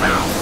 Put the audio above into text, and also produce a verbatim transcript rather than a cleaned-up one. Now!